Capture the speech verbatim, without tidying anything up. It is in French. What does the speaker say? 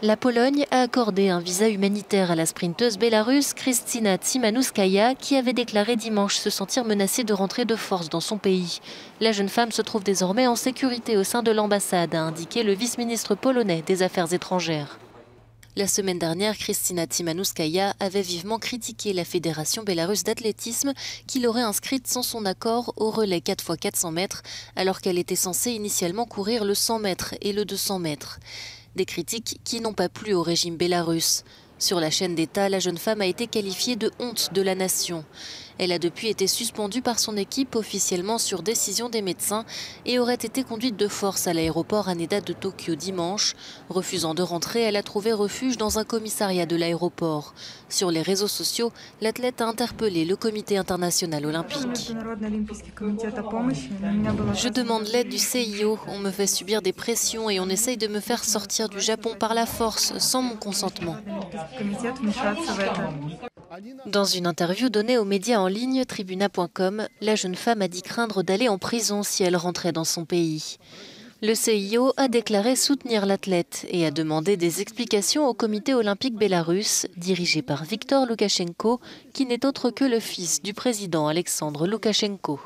La Pologne a accordé un visa humanitaire à la sprinteuse bélarusse Krystsina Tsimanouskaya, qui avait déclaré dimanche se sentir menacée de rentrer de force dans son pays. La jeune femme se trouve désormais en sécurité au sein de l'ambassade, a indiqué le vice-ministre polonais des Affaires étrangères. La semaine dernière, Krystsina Tsimanouskaya avait vivement critiqué la Fédération bélarusse d'athlétisme qui l'aurait inscrite sans son accord au relais quatre fois quatre cents mètres, alors qu'elle était censée initialement courir le cent mètres et le deux cents mètres. Des critiques qui n'ont pas plu au régime bélarusse. Sur la chaîne d'État, la jeune femme a été qualifiée de honte de la nation. Elle a depuis été suspendue par son équipe officiellement sur décision des médecins et aurait été conduite de force à l'aéroport Haneda de Tokyo dimanche. Refusant de rentrer, elle a trouvé refuge dans un commissariat de l'aéroport. Sur les réseaux sociaux, l'athlète a interpellé le Comité international olympique. Je demande l'aide du C I O. On me fait subir des pressions et on essaye de me faire sortir du Japon par la force, sans mon consentement. Dans une interview donnée aux médias en ligne Tribuna point com, la jeune femme a dit craindre d'aller en prison si elle rentrait dans son pays. Le C I O a déclaré soutenir l'athlète et a demandé des explications au Comité olympique bélarusse, dirigé par Viktor Lukashenko, qui n'est autre que le fils du président Alexandre Lukashenko.